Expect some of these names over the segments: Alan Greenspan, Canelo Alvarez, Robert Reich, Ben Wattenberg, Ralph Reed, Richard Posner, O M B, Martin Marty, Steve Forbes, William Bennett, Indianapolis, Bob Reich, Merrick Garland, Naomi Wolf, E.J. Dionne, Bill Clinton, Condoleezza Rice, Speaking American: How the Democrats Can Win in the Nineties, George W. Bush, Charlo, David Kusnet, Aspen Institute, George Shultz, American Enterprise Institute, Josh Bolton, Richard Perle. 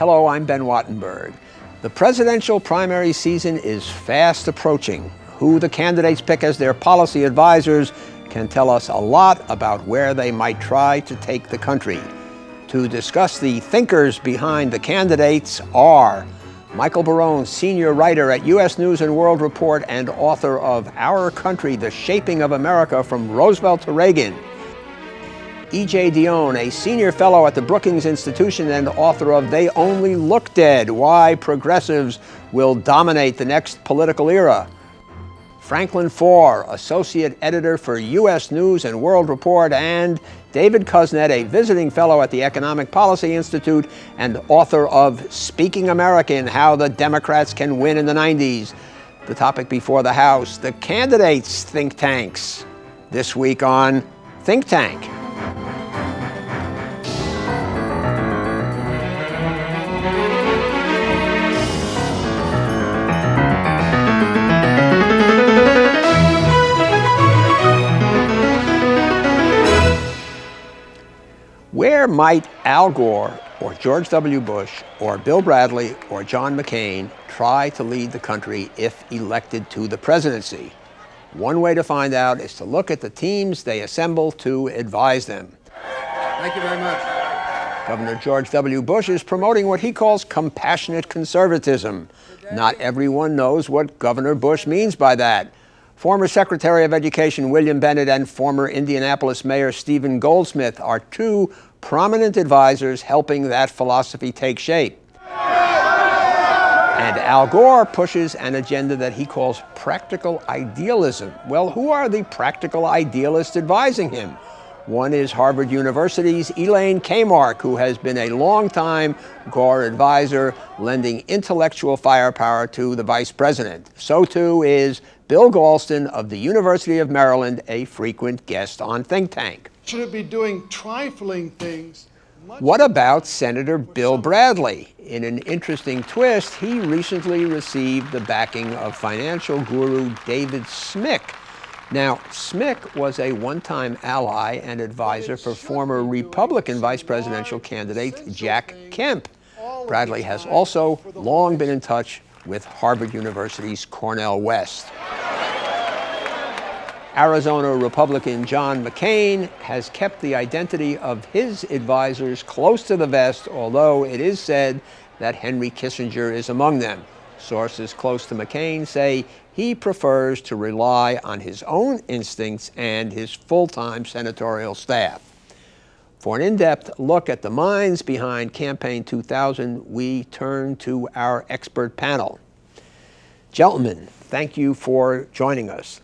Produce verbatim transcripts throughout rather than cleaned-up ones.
Hello, I'm Ben Wattenberg. The presidential primary season is fast approaching. Who the candidates pick as their policy advisors can tell us a lot about where they might try to take the country. To discuss the thinkers behind the candidates are Michael Barone, senior writer at U S News and World Report and author of Our Country: The Shaping of America from Roosevelt to Reagan; E J. Dionne, a senior fellow at the Brookings Institution and author of They Only Look Dead: Why Progressives Will Dominate the Next Political Era; Franklin Foer, associate editor for U S News and World Report; and David Kusnet, a visiting fellow at the Economic Policy Institute and author of Speaking American: How the Democrats Can Win in the Nineties. The topic before the House, the candidates' think tanks. This week on Think Tank. Where might Al Gore or George W. Bush or Bill Bradley or John McCain try to lead the country if elected to the presidency? One way to find out is to look at the teams they assemble to advise them. Thank you very much. Governor George W. Bush is promoting what he calls compassionate conservatism. Not everyone knows what Governor Bush means by that. Former Secretary of Education William Bennett and former Indianapolis Mayor Stephen Goldsmith are two prominent advisors helping that philosophy take shape. And Al Gore pushes an agenda that he calls practical idealism. Well, who are the practical idealists advising him? One is Harvard University's Elaine Kamarck, who has been a longtime Gore advisor, lending intellectual firepower to the vice president. So too is Bill Galston of the University of Maryland, a frequent guest on Think Tank. Should it be doing trifling things? What about Senator Bill Bradley? In an interesting twist, he recently received the backing of financial guru David Smick. Now, Smick was a one-time ally and advisor for former Republican vice presidential candidate Jack Kemp. Bradley has also long been in touch with Harvard University's Cornell West. Arizona Republican John McCain has kept the identity of his advisors close to the vest, although it is said that Henry Kissinger is among them. Sources close to McCain say he prefers to rely on his own instincts and his full-time senatorial staff. For an in-depth look at the minds behind Campaign two thousand, we turn to our expert panel. Gentlemen, thank you for joining us.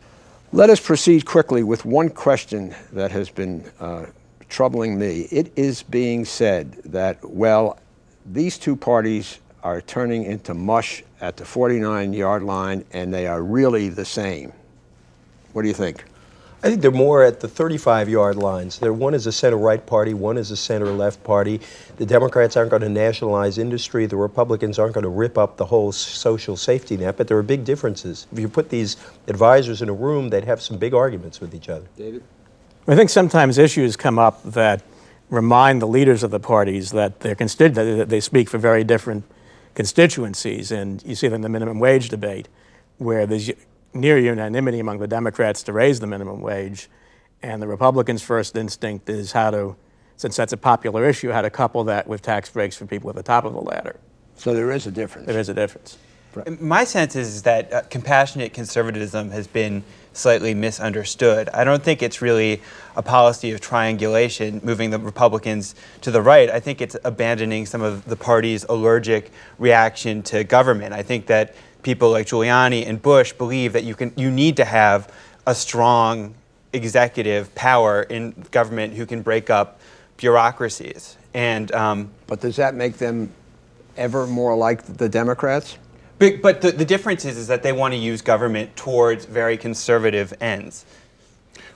Let us proceed quickly with one question that has been uh, troubling me. It is being said that, well, these two parties are turning into mush at the forty-nine yard line, and they are really the same. What do you think? I think they're more at the thirty-five yard lines. They're, one is a center-right party, one is a center-left party. The Democrats aren't going to nationalize industry. The Republicans aren't going to rip up the whole social safety net, but there are big differences. If you put these advisors in a room, they'd have some big arguments with each other. David? I think sometimes issues come up that remind the leaders of the parties that, they're consti that they speak for very different constituencies, and you see them in the minimum wage debate, where there's near unanimity among the Democrats to raise the minimum wage, and the Republicans' first instinct is how to, since that's a popular issue, how to couple that with tax breaks for people at the top of the ladder. So there is a difference. There is a difference. My sense is that uh, compassionate conservatism has been slightly misunderstood. I don't think it's really a policy of triangulation, moving the Republicans to the right. I think it's abandoning some of the party's allergic reaction to government. I think that people like Giuliani and Bush believe that you can, you need to have a strong executive power in government who can break up bureaucracies. And um, but does that make them ever more like the Democrats? But, but the, the difference is, is that they want to use government towards very conservative ends.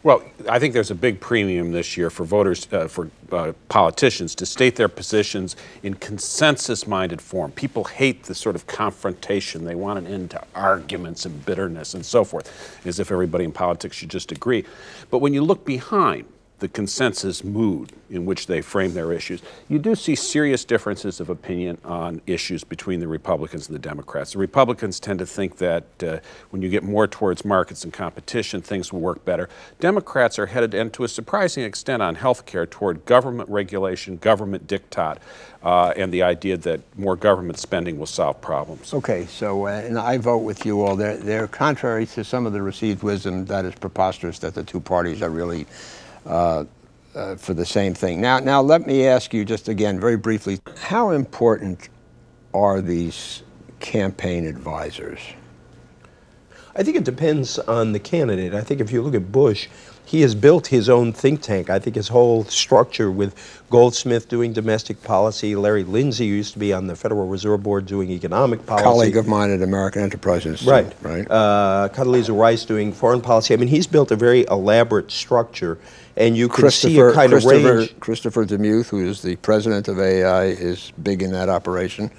Well, I think there's a big premium this year for voters, uh, for uh, politicians to state their positions in consensus-minded form. People hate the sort of confrontation. They want an end to arguments and bitterness and so forth, as if everybody in politics should just agree. But when you look behind, the consensus mood in which they frame their issues. You do see serious differences of opinion on issues between the Republicans and the Democrats. The Republicans tend to think that uh, when you get more towards markets and competition, things will work better. Democrats are headed, and to a surprising extent on health care, toward government regulation, government diktat, uh, and the idea that more government spending will solve problems. Okay, so, uh, and I vote with you all. They're, they're contrary to some of the received wisdom that is preposterous that the two parties are really Uh, uh, for the same thing. Now, now let me ask you just again, very briefly, how important are these campaign advisors? I think it depends on the candidate. I think if you look at Bush, he has built his own think tank. I think his whole structure with Goldsmith doing domestic policy, Larry Lindsey, who used to be on the Federal Reserve Board doing economic policy. Colleague of mine at American Enterprise Institute. Right. right? Uh, Condoleezza Rice doing foreign policy. I mean, he's built a very elaborate structure, and you can see a kind of range. Christopher DeMuth, who is the president of A I, is big in that operation.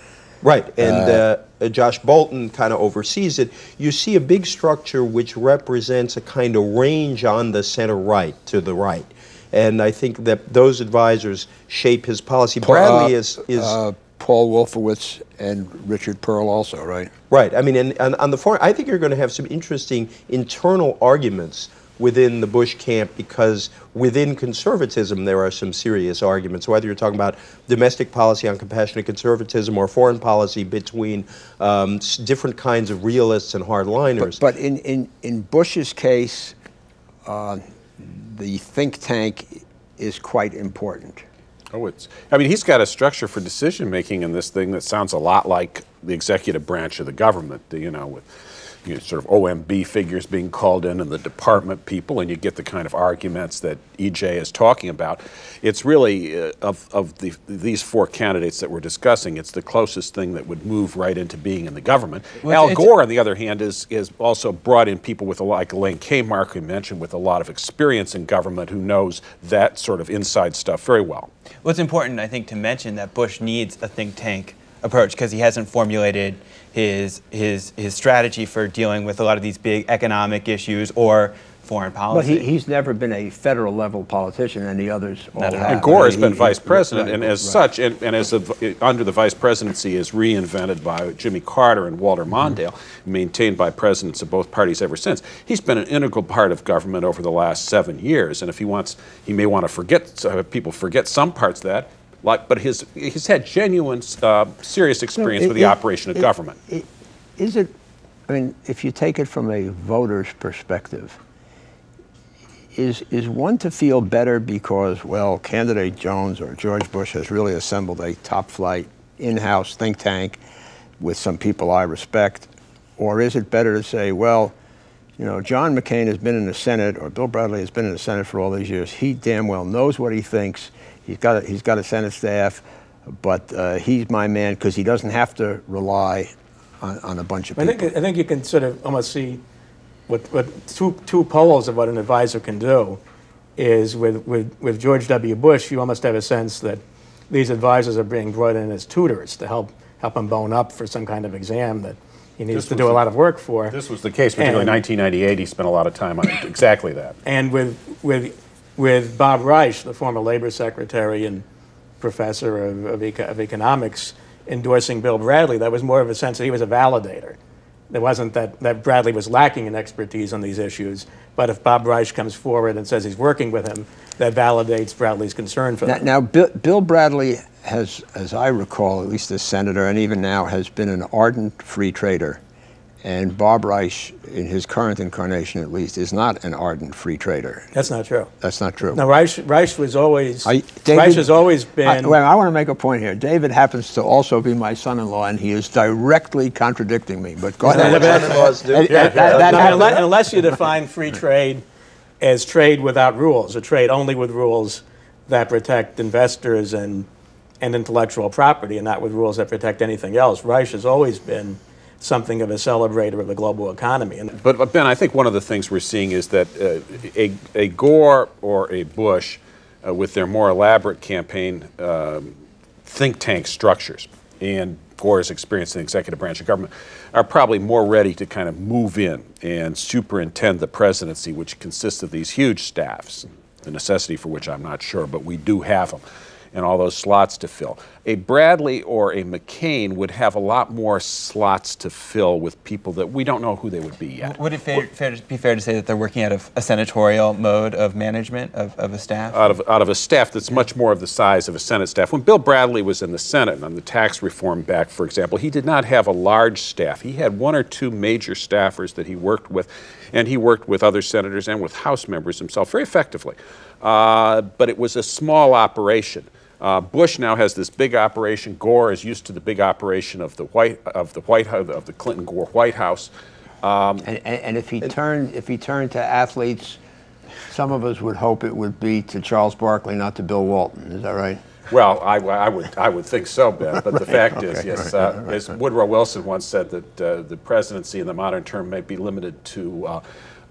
Right, and uh, uh, Josh Bolton kind of oversees it. You see a big structure which represents a kind of range on the center right to the right. And I think that those advisors shape his policy. Paul, Bradley is... is uh, Paul Wolfowitz and Richard Perle also, right? Right, I mean, and, and on the foreign, I think you're going to have some interesting internal arguments within the Bush camp, because within conservatism there are some serious arguments, whether you're talking about domestic policy on compassionate conservatism or foreign policy between um, different kinds of realists and hardliners. But, but in, in, in Bush's case, uh, the think tank is quite important. Oh, it's, I mean, he's got a structure for decision-making in this thing that sounds a lot like the executive branch of the government, you know, with You know, sort of O M B figures being called in and the department people, and you get the kind of arguments that E J is talking about. It's really, uh, of, of the, these four candidates that we're discussing, it's the closest thing that would move right into being in the government. Well, Al Gore, on the other hand, is, is also brought in people with a lot, like Elaine Kamarck, who mentioned, with a lot of experience in government, who knows that sort of inside stuff very well. Well, it's important, I think, to mention that Bush needs a think tank approach, because he hasn't formulated his his his strategy for dealing with a lot of these big economic issues or foreign policy. Well, he, he's never been a federal level politician, and the others all have. And Gore has been vice president, and as such, and, and as a, under the vice presidency is reinvented by Jimmy Carter and Walter Mondale, mm-hmm. maintained by presidents of both parties ever since. He's been an integral part of government over the last seven years, and if he wants, he may want to forget, uh, people forget some parts of that. Like, but his, he's had genuine, uh, serious experience no, it, with the it, operation of it, government. It, is it, I mean, if you take it from a voter's perspective, is, is one to feel better because, well, candidate Jones or George Bush has really assembled a top-flight in-house think tank with some people I respect, or is it better to say, well, you know, John McCain has been in the Senate, or Bill Bradley has been in the Senate for all these years, he damn well knows what he thinks. He's got a, he's got a Senate staff, but uh, he's my man because he doesn't have to rely on, on a bunch of people. I think, I think you can sort of almost see what, what two, two polls of what an advisor can do is with, with, with George W. Bush, you almost have a sense that these advisors are being brought in as tutors to help, help him bone up for some kind of exam that he needs this to do the, a lot of work for. This was the case, particularly in nineteen ninety-eight. He spent a lot of time on exactly that. And with... with With Bob Reich, the former labor secretary and professor of, of, eco of economics, endorsing Bill Bradley, that was more of a sense that he was a validator. There wasn't that, that Bradley was lacking in expertise on these issues, but if Bob Reich comes forward and says he's working with him, that validates Bradley's concern for that. Now, now Bill, Bill Bradley has, as I recall, at least as senator and even now, has been an ardent free trader. And Bob Reich, in his current incarnation at least, is not an ardent free trader. That's not true. That's not true. No, Reich, Reich was always, I, David, Reich has always been... I, well, I want to make a point here. David happens to also be my son-in-law, and he is directly contradicting me, but go ahead. Unless you define free trade as trade without rules, or trade only with rules that protect investors and, and intellectual property, and not with rules that protect anything else. Reich has always been something of a celebrator of the global economy. But, but Ben, I think one of the things we're seeing is that uh, a, a Gore or a Bush, uh, with their more elaborate campaign uh, think tank structures, and Gore's experience in the executive branch of government, are probably more ready to kind of move in and superintend the presidency, which consists of these huge staffs. the necessity for which I'm not sure, but we do have them, and all those slots to fill. A Bradley or a McCain would have a lot more slots to fill with people that we don't know who they would be yet. Would it fair, fair to, be fair to say that they're working out of a senatorial mode of management of, of a staff? Out of, out of a staff that's much more of the size of a Senate staff. When Bill Bradley was in the Senate and on the tax reform back, for example, he did not have a large staff. He had one or two major staffers that he worked with, and he worked with other senators and with House members himself very effectively. Uh, but it was a small operation. Uh, Bush now has this big operation. Gore is used to the big operation of the White of the White House, of the Clinton Gore White House. Um, and, and, and if he turned if he turned to athletes, some of us would hope it would be to Charles Barkley, not to Bill Walton. Is that right? Well, I, I would I would think so, Ben. But right. The fact okay. is, yes, right. Uh, right. As Woodrow Wilson once said, that uh, the presidency in the modern term may be limited to Uh,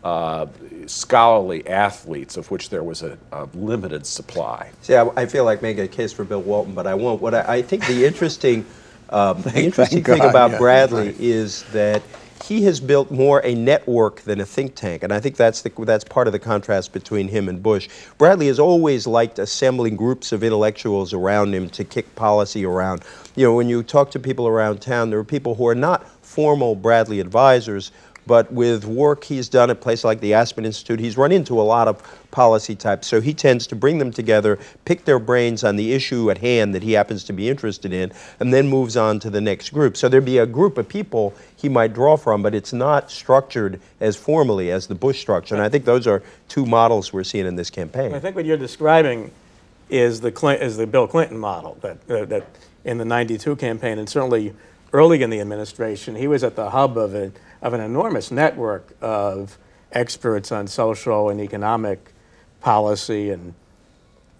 Uh, scholarly athletes, of which there was a, a limited supply. See, I, I feel like making a case for Bill Walton, but I won't. What I, I think the interesting, um, the interesting God, thing about yeah, Bradley right. is that he has built more a network than a think tank, and I think that's the, that's part of the contrast between him and Bush. Bradley has always liked assembling groups of intellectuals around him to kick policy around. You know, when you talk to people around town, there are people who are not formal Bradley advisors, but with work he's done at places like the Aspen Institute, he's run into a lot of policy types. So he tends to bring them together, pick their brains on the issue at hand that he happens to be interested in, and then moves on to the next group. So there'd be a group of people he might draw from, but it's not structured as formally as the Bush structure. And I think those are two models we're seeing in this campaign. I think what you're describing is the, Clint, is the Bill Clinton model that, uh, that in the ninety-two campaign, and certainly early in the administration, he was at the hub of it, of an enormous network of experts on social and economic policy and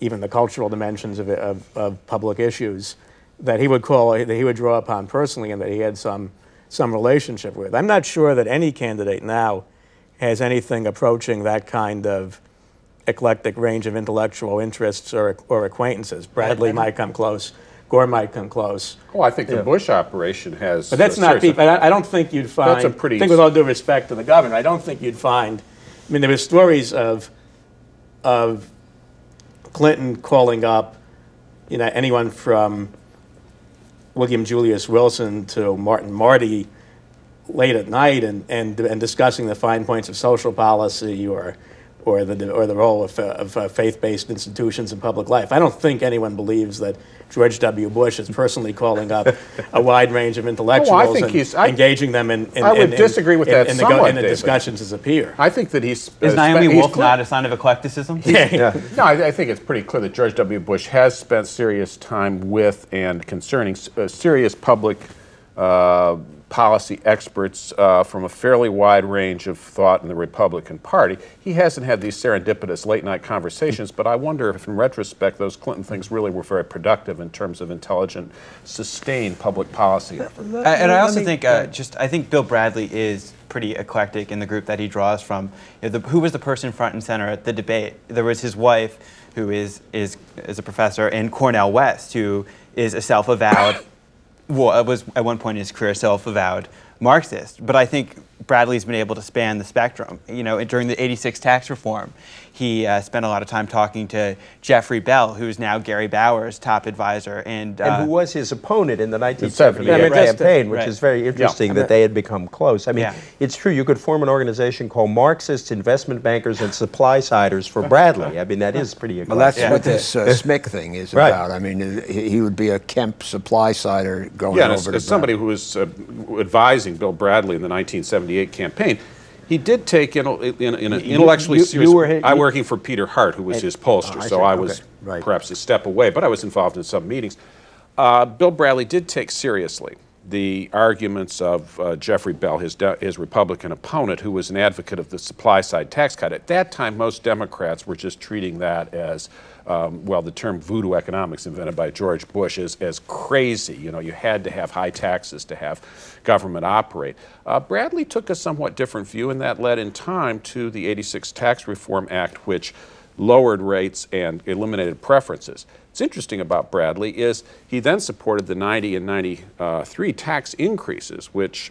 even the cultural dimensions of, of, of public issues that he would call, that he would draw upon personally and that he had some, some relationship with. I'm not sure that any candidate now has anything approaching that kind of eclectic range of intellectual interests or, or acquaintances. Bradley might come close. Gore might come close. Oh, I think the yeah. Bush operation has. But that's not. People, I, I don't think you'd find. That's a pretty. I think, with all due respect to the governor, I don't think you'd find. I mean, there were stories of, of, Clinton calling up, you know, anyone from William Julius Wilson to Martin Marty, late at night, and and and discussing the fine points of social policy or, or the or the role of of uh, faith-based institutions in public life. I don't think anyone believes that George W. Bush is personally calling up a wide range of intellectuals oh, I think and he's, I, engaging them in, in, I would in, disagree with in, that in, somewhat, in, the, in the discussions as a peer. I think that he's... Is uh, Naomi Wolf not a sign of eclecticism? Yeah. Yeah. No, I, I think it's pretty clear that George W. Bush has spent serious time with and concerning uh, serious public uh, policy experts uh, from a fairly wide range of thought in the Republican Party. He hasn't had these serendipitous late-night conversations, but I wonder if, in retrospect, those Clinton things really were very productive in terms of intelligent, sustained public policy effort. Uh, and I also think, uh, just, I think Bill Bradley is pretty eclectic in the group that he draws from. You know, the, who was the person front and center at the debate? There was his wife, who is is is a professor, and Cornell West, who is a self-avowed. Well, it was at one point in his career self-avowed Marxist, but I think Bradley's been able to span the spectrum. You know, during the eighty-six tax reform, he uh, spent a lot of time talking to Jeffrey Bell, who is now Gary Bauer's top advisor, and uh, and who was his opponent in the nineteen seventy yeah, I mean, campaign, right. which is very interesting yeah. that they had become close. I mean, yeah. it's true you could form an organization called Marxist Investment Bankers and Supply-Siders for Bradley. I mean, that is pretty. Well, that's yeah. what this uh, Smick thing is right. about. I mean, he would be a Kemp supply-sider going yeah, over as, to as somebody who was uh, advising Bill Bradley in the nineteen seventy-eight campaign, he did take in, in, in an intellectually you, you, serious. You were, you, I working for Peter Hart, who was and, his pollster, oh, I so see. I was okay. right. perhaps a step away, but I was involved in some meetings. Uh, Bill Bradley did take seriously the arguments of uh, Jeffrey Bell, his his Republican opponent, who was an advocate of the supply-side tax cut. At that time, most Democrats were just treating that as Um, well, the term voodoo economics invented by George Bush is as crazy. You know, you had to have high taxes to have government operate. Uh, Bradley took a somewhat different view, and that led in time to the eighty-six Tax Reform Act, which lowered rates and eliminated preferences. What's interesting about Bradley is he then supported the ninety and ninety-three tax increases, which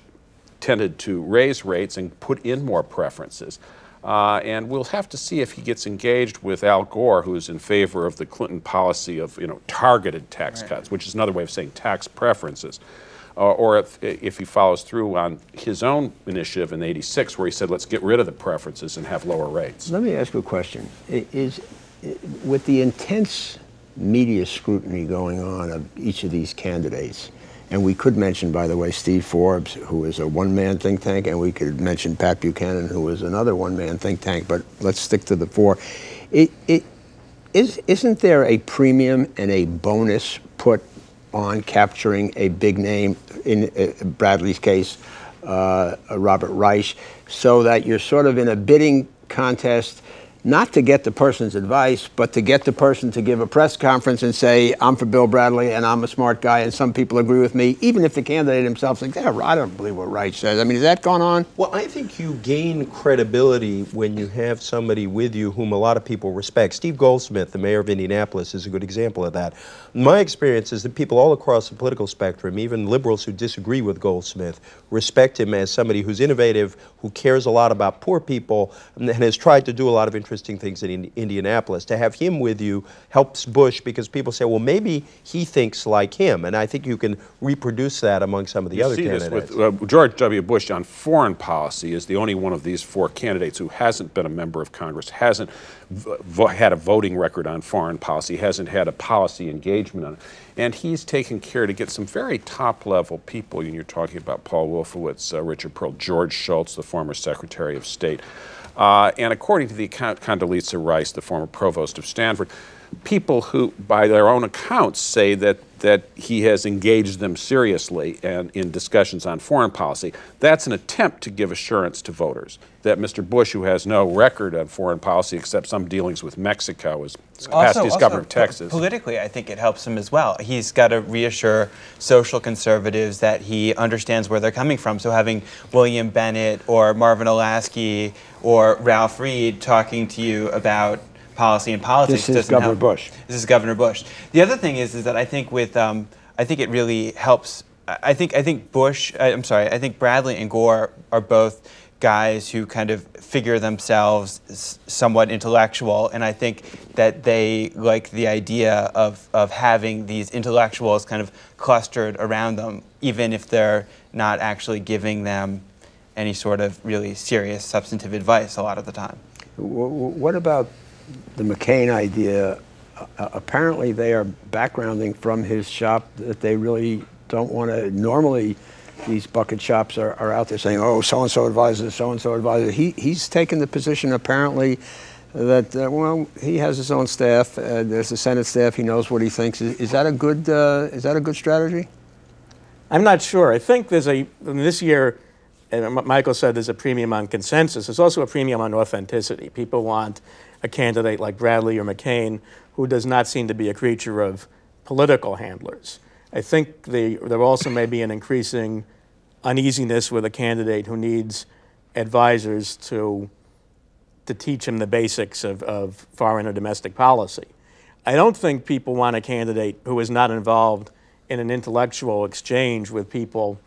tended to raise rates and put in more preferences. Uh, and we'll have to see if he gets engaged with Al Gore, who is in favor of the Clinton policy of, you know, targeted tax right. cuts, which is another way of saying tax preferences, uh, or if, if he follows through on his own initiative in eighty-six, where he said, let's get rid of the preferences and have lower rates. Let me ask you a question. Is, with the intense media scrutiny going on of each of these candidates, and we could mention, by the way, Steve Forbes, who is a one-man think tank, and we could mention Pat Buchanan, who is another one-man think tank, but let's stick to the four. It, it, is, isn't there a premium and a bonus put on capturing a big name, in uh, Bradley's case, uh, Robert Reich, so that you're sort of in a bidding contest, not to get the person's advice, but to get the person to give a press conference and say, I'm for Bill Bradley and I'm a smart guy and some people agree with me, even if the candidate himself thinks, yeah, I don't believe what Reich says. I mean, has that gone on? Well, I think you gain credibility when you have somebody with you whom a lot of people respect. Steve Goldsmith, the mayor of Indianapolis, is a good example of that. My experience is that people all across the political spectrum, even liberals who disagree with Goldsmith, respect him as somebody who's innovative, who cares a lot about poor people, and has tried to do a lot of interesting things in Indianapolis. To have him with you helps Bush, because people say, well, maybe he thinks like him, and I think you can reproduce that among some of the you other see candidates. This with, uh, George W. Bush on foreign policy is the only one of these four candidates who hasn't been a member of Congress, hasn't vo had a voting record on foreign policy, hasn't had a policy engagement on it. And he's taken care to get some very top-level people. You're talking about Paul Wolfowitz, uh, Richard Perle, George Shultz, the former Secretary of State. Uh, and according to the account, Condoleezza Rice, the former provost of Stanford, people who, by their own accounts, say that, that he has engaged them seriously and in discussions on foreign policy. That's an attempt to give assurance to voters that Mister Bush, who has no record on foreign policy except some dealings with Mexico, his capacity as governor of Texas. Politically, I think it helps him as well. He's got to reassure social conservatives that he understands where they're coming from. So having William Bennett or Marvin Olasky or Ralph Reed talking to you about policy and politics. This is Governor help. Bush. This is Governor Bush. The other thing is, is that I think with, um, I think it really helps. I think, I think Bush. I, I'm sorry. I think Bradley and Gore are both guys who kind of figure themselves somewhat intellectual, and I think that they like the idea of of having these intellectuals kind of clustered around them, even if they're not actually giving them any sort of really serious substantive advice a lot of the time. What about the McCain idea? Uh, apparently they are backgrounding from his shop that they really don't want to. Normally these bucket shops are, are out there saying, oh, so-and-so advisor, so-and-so advisor. He, he's taken the position apparently that, uh, well, he has his own staff. Uh, there's the Senate staff. He knows what he thinks. Is, is that a good, uh, is that a good strategy? I'm not sure. I think there's a, this year, and Michael said there's a premium on consensus. There's also a premium on authenticity. People want a candidate like Bradley or McCain who does not seem to be a creature of political handlers. I think the, there also may be an increasing uneasiness with a candidate who needs advisors to, to teach him the basics of, of foreign or domestic policy. I don't think people want a candidate who is not involved in an intellectual exchange with people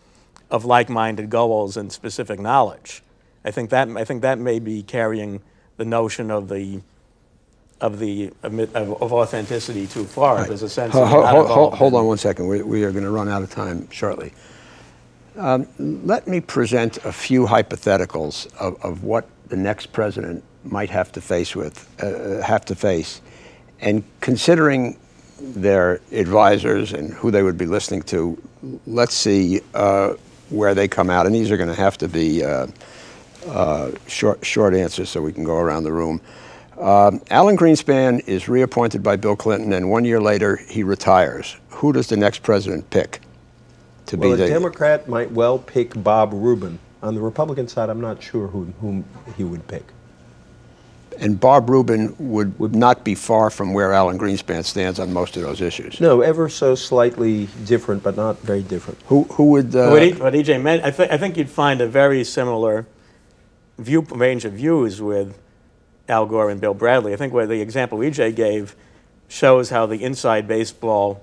of like-minded goals and specific knowledge. I think that, I think that may be carrying the notion of the of the of, of authenticity too far. Right. There's a sense. Ho, ho, ho, ho, hold on one second. We, we are going to run out of time shortly. Um, let me present a few hypotheticals of, of what the next president might have to face with uh, have to face, and considering their advisors and who they would be listening to. Let's see uh, where they come out, and these are going to have to be. Uh, Uh, short, short answer so we can go around the room. Um, Alan Greenspan is reappointed by Bill Clinton, and one year later he retires. Who does the next president pick to well, be the... Well, a Democrat might well pick Bob Rubin. On the Republican side, I'm not sure who, whom he would pick. And Bob Rubin would, would not be far from where Alan Greenspan stands on most of those issues. No, ever so slightly different, but not very different. Who, who would... Uh, what, e, what E J meant, I, th I think you'd find a very similar... View, range of views with Al Gore and Bill Bradley. I think where the example E J gave shows how the inside baseball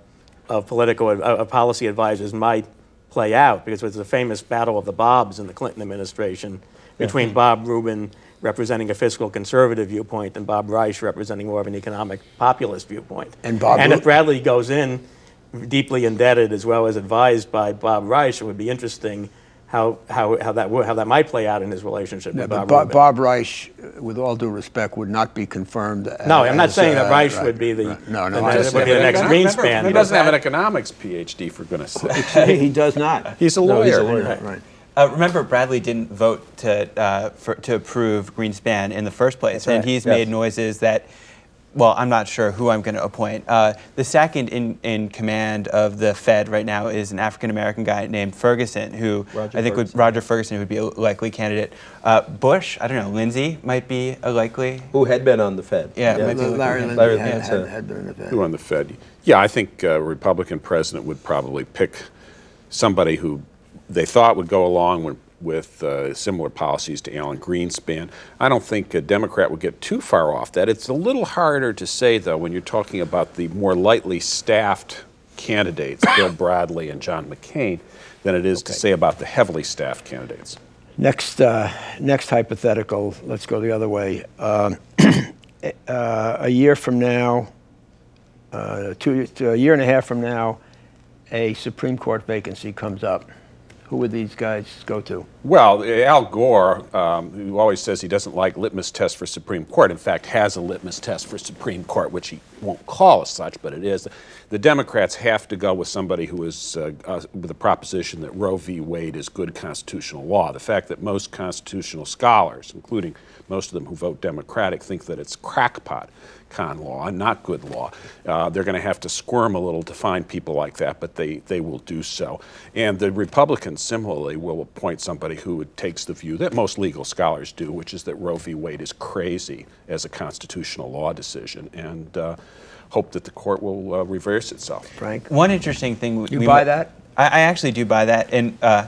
of political of policy advisors might play out, because it was the famous battle of the Bobs in the Clinton administration between yeah. Bob Rubin representing a fiscal conservative viewpoint than Bob Reich representing more of an economic populist viewpoint. And, Bob and if Bradley goes in deeply indebted as well as advised by Bob Reich, it would be interesting how, how, how, that, how that might play out in his relationship no, with Bob Rubin. Bob Reich, with all due respect, would not be confirmed. No, as, I'm not saying uh, that Reich right, would be the, right. no, no, the, no, the, would be the next Greenspan. He doesn't have an economics P H D, for goodness sake. He does not. He's a lawyer. No, he's a lawyer. Right. Right. Uh, remember, Bradley didn't vote to, uh, for, to approve Greenspan in the first place, right. and he's yes. made noises that, well, I'm not sure who I'm going to appoint. Uh, the second in, in command of the Fed right now is an African-American guy named Ferguson, who Roger I think Ferguson. would Roger Ferguson who would be a likely candidate. Uh, Bush, I don't know, Lindsey might be a likely. Who had been on the Fed. Yeah, yeah. Might be Larry Lindsey Larry had, had, had been on the Fed. Who on the Fed. Yeah, I think a Republican president would probably pick somebody who they thought would go along with, with uh, similar policies to Alan Greenspan. I don't think a Democrat would get too far off that. It's a little harder to say, though, when you're talking about the more lightly staffed candidates, Bill Bradley and John McCain, than it is okay. to say about the heavily staffed candidates. Next, uh, next hypothetical, let's go the other way. Um, uh, a year from now, uh, two, a year and a half from now, a Supreme Court vacancy comes up. Who would these guys go to? Well, Al Gore, um, who always says he doesn't like litmus tests for Supreme Court, in fact has a litmus test for Supreme Court, which he won't call as such, but it is. The Democrats have to go with somebody who is uh, uh, with a proposition that Roe v. Wade is good constitutional law. The fact that most constitutional scholars, including most of them who vote Democratic, think that it's crackpot con law and not good law. Uh, they're going to have to squirm a little to find people like that, but they, they will do so. And the Republicans, similarly, will appoint somebody who takes the view that most legal scholars do, which is that Roe v. Wade is crazy as a constitutional law decision, and uh, hope that the court will uh, reverse itself. Frank? One interesting thing... You we buy that? I, I actually do buy that, and uh, are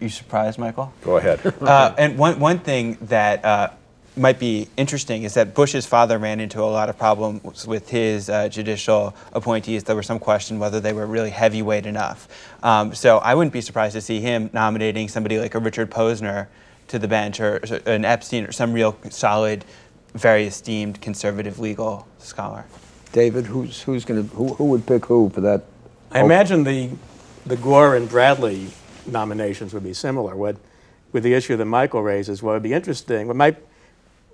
you surprised, Michael? Go ahead. uh, and one, one thing that... Uh, might be interesting is that Bush's father ran into a lot of problems with his uh, judicial appointees. There was some question whether they were really heavyweight enough. Um, so I wouldn't be surprised to see him nominating somebody like a Richard Posner to the bench, or an Epstein, or some real solid, very esteemed conservative legal scholar. David, who's who's going to who, who would pick who for that? I imagine the the Gore and Bradley nominations would be similar. What with the issue that Michael raises, what would be interesting? What might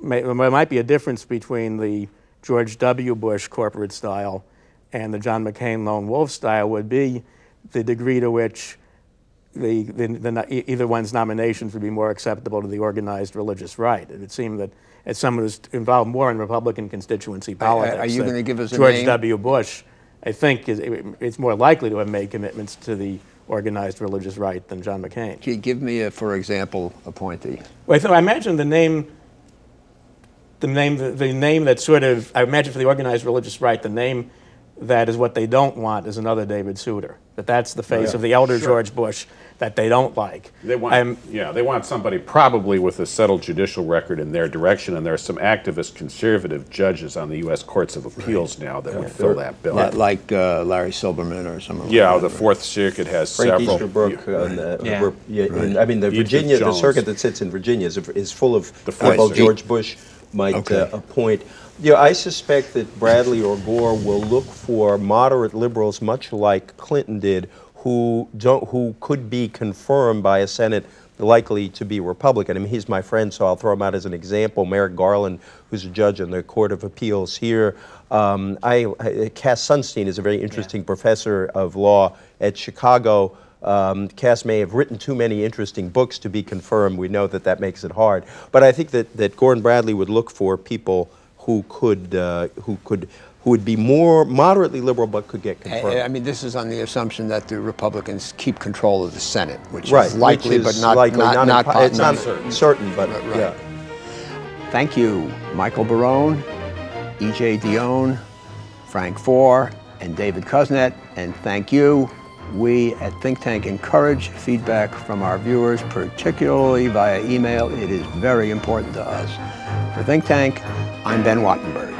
May, there might be a difference between the George W. Bush corporate style and the John McCain lone wolf style would be the degree to which the, the, the, either one's nominations would be more acceptable to the organized religious right. It would seem that as someone who's involved more in Republican constituency politics, are you going to give us a George name? W. Bush, I think, is, it, it's more likely to have made commitments to the organized religious right than John McCain. Gee, give me a, for example, appointee. Well, so I imagine the name. The name, the, the name that sort of, I imagine for the organized religious right, the name that is what they don't want is another David Souter. That that's the face yeah, of the elder sure. George Bush that they don't like. They want, um, yeah, they want somebody probably with a settled judicial record in their direction, and there are some activist conservative judges on the U S Courts of Appeals right. now that yeah, would fill that bill. Yeah, like uh, Larry Silberman or someone like yeah, that. Yeah, the Fourth Circuit has Frank several. Easterbrook yeah. on the, yeah. Were, yeah, right. in, I mean, the Edith Virginia, Jones. the circuit that sits in Virginia is, is full of the about George Bush. might okay. uh, appoint. You know, I suspect that Bradley or Gore will look for moderate liberals, much like Clinton did, who don't, who could be confirmed by a Senate likely to be Republican. I mean, he's my friend, so I'll throw him out as an example. Merrick Garland, who's a judge in the Court of Appeals here. Um, I, I, Cass Sunstein is a very interesting yeah. professor of law at Chicago. Um, Cass may have written too many interesting books to be confirmed. We know that that makes it hard. But I think that, that Gordon Bradley would look for people who could, uh, who could, who would be more moderately liberal but could get confirmed. I, I mean, this is on the assumption that the Republicans keep control of the Senate, which right. is likely, which is but not, likely, not, not, not, not, it's not certain, certain but right. yeah. Thank you, Michael Barone, E J. Dionne, Frank Foer, and David Kusnet, and thank you. We at Think Tank encourage feedback from our viewers, particularly via email. It is very important to us. For Think Tank, I'm Ben Wattenberg.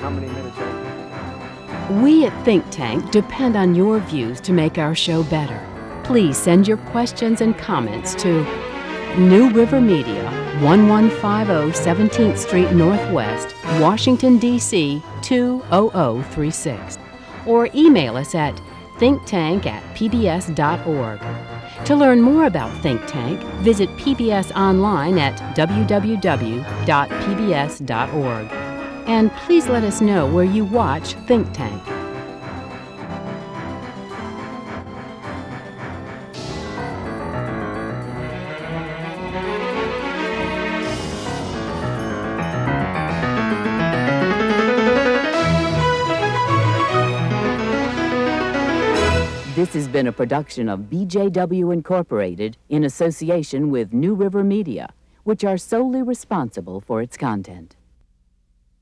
How many minutes are we at Think Tank depend on your views to make our show better. Please send your questions and comments to New River Media, eleven fifty seventeenth Street Northwest, Washington, D C two oh oh three six. Or email us at think tank at p b s dot org. To learn more about Think Tank, visit P B S online at w w w dot p b s dot org. And please let us know where you watch Think Tank. This has been a production of B J W Incorporated in association with New River Media, which are solely responsible for its content.